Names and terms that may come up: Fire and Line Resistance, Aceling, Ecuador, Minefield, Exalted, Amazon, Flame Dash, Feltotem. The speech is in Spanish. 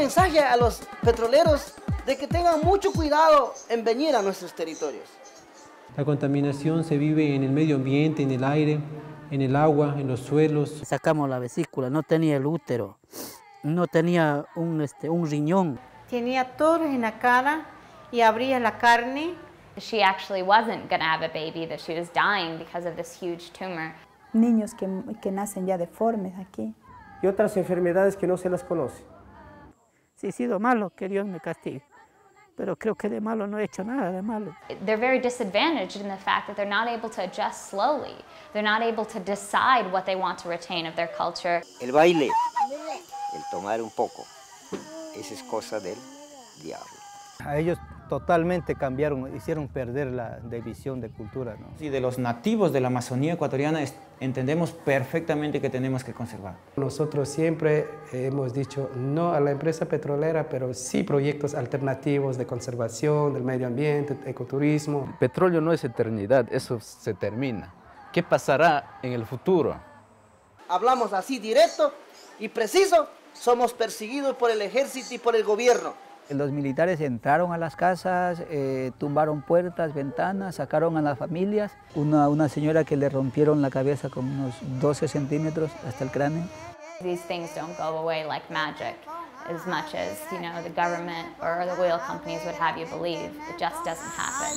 mensaje a los petroleros de que tengan mucho cuidado en venir a nuestros territorios. La contaminación se vive en el medio ambiente, en el aire, en el agua, en los suelos. Sacamos la vesícula, no tenía el útero, no tenía un riñón. Tenía todo en la cara y abría la carne. She actually wasn't going to have a baby, that she was dying because of this huge tumor. Niños que nacen ya deformes aquí. Y otras enfermedades que no se las conoce. Si he sido malo, que Dios me castigue. Pero creo que de malo no he hecho nada de malo. They're very disadvantaged in the fact that they're not able to adjust slowly. They're not able to decide what they want to retain of their culture. El baile, el tomar un poco, esa es cosa del diablo. A ellos totalmente cambiaron, hicieron perder la división de cultura, ¿no? Y de los nativos de la Amazonía ecuatoriana entendemos perfectamente que tenemos que conservar. Nosotros siempre hemos dicho no a la empresa petrolera, pero sí proyectos alternativos de conservación, del medio ambiente, ecoturismo. El petróleo no es eternidad, eso se termina. ¿Qué pasará en el futuro? Hablamos así directo y preciso, somos perseguidos por el ejército y por el gobierno. Los militares entraron a las casas, tumbaron puertas, ventanas, sacaron a las familias. Una señora que le rompieron la cabeza con unos 12 centímetros hasta el cráneo. These things don't go away like magic, as much as the government or the oil companies would have you believe. It just doesn't happen.